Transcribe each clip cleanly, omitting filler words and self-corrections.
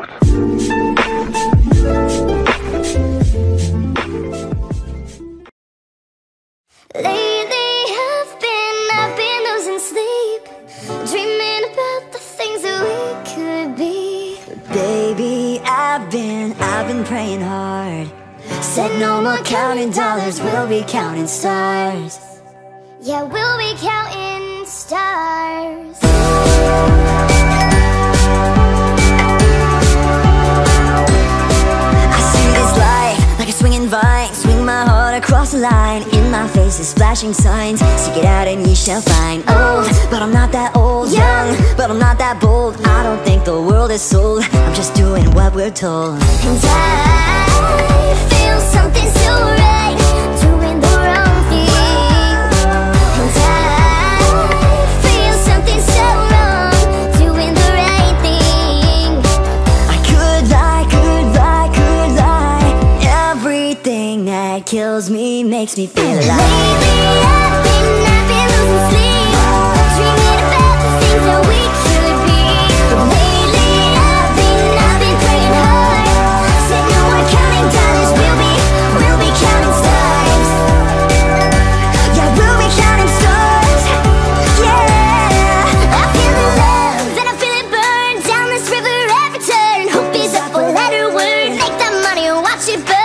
Lately I've been losing sleep, dreaming about the things that we could be. Baby, I've been praying hard. Said no more counting dollars, we'll be counting stars. Yeah, we'll be counting stars. Across the line, in my face is flashing signs. Seek it out and ye shall find. Old, but I'm not that old. Young, but I'm not that bold. I don't think the world is sold. I'm just doing what we're told. And I feel something so right, doing the wrong thing. And I feel something so wrong, doing the right thing. I could lie. Everything that kills me, makes me feel alive. Lately I've been losing sleep, dreaming about the things that we could be. Lately I've been praying hard. Said no more counting dollars, we'll be counting stars. Yeah, we'll be counting stars. Yeah, I feel the love, and I feel it burn down this river every turn. Hope is a four-letter word. Make that money and watch it burn.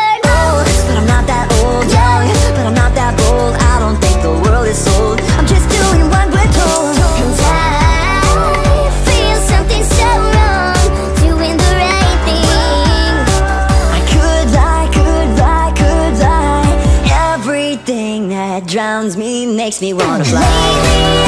Drowns me, makes me wanna fly.